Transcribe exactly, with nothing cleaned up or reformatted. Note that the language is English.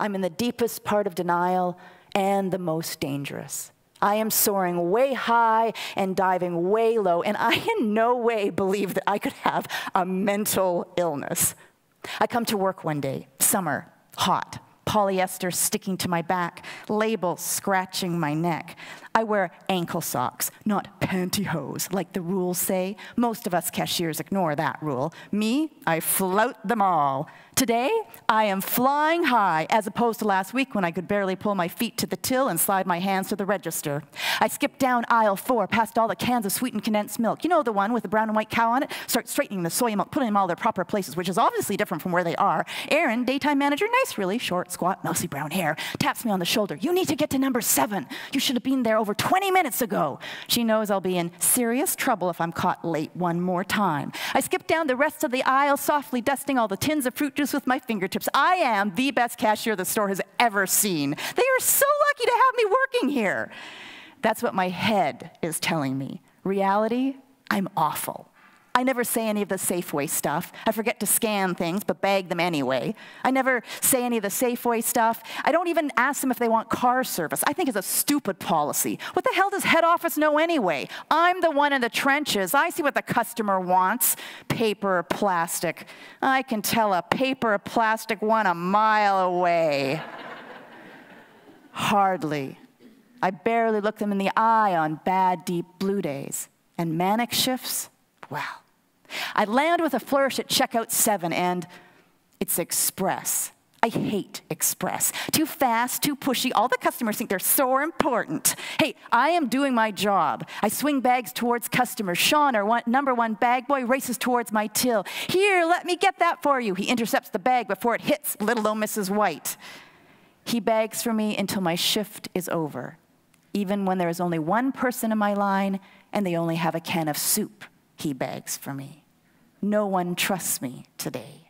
I'm in the deepest part of denial and the most dangerous. I am soaring way high and diving way low, and I in no way believe that I could have a mental illness. I come to work one day, summer, hot, polyester sticking to my back, labels scratching my neck. I wear ankle socks, not pantyhose, like the rules say. Most of us cashiers ignore that rule. Me, I flout them all. Today, I am flying high, as opposed to last week when I could barely pull my feet to the till and slide my hands to the register. I skip down aisle four, past all the cans of sweetened condensed milk. You know, the one with the brown and white cow on it? Start straightening the soy milk, putting them all their proper places, which is obviously different from where they are. Aaron, daytime manager, nice, really short, squat, mousy brown hair, taps me on the shoulder. You need to get to number seven. You should have been there over twenty minutes ago. She knows I'll be in serious trouble if I'm caught late one more time. I skip down the rest of the aisle, softly dusting all the tins of fruit juice with my fingertips. I am the best cashier the store has ever seen. They are so lucky to have me working here. That's what my head is telling me. Reality, I'm awful. I never say any of the Safeway stuff. I forget to scan things, but bag them anyway. I never say any of the Safeway stuff. I don't even ask them if they want car service. I think it's a stupid policy. What the hell does head office know anyway? I'm the one in the trenches. I see what the customer wants. Paper or plastic. I can tell a paper or plastic one a mile away. Hardly. I barely look them in the eye on bad deep blue days. And manic shifts? Well, I land with a flourish at checkout seven, and it's express. I hate express. Too fast, too pushy. All the customers think they're so important. Hey, I am doing my job. I swing bags towards customers. Sean, our one, number one bag boy, races towards my till. Here, let me get that for you. He intercepts the bag before it hits little old Missus White. He bags for me until my shift is over, even when there is only one person in my line and they only have a can of soup. He bags for me. No one trusts me today.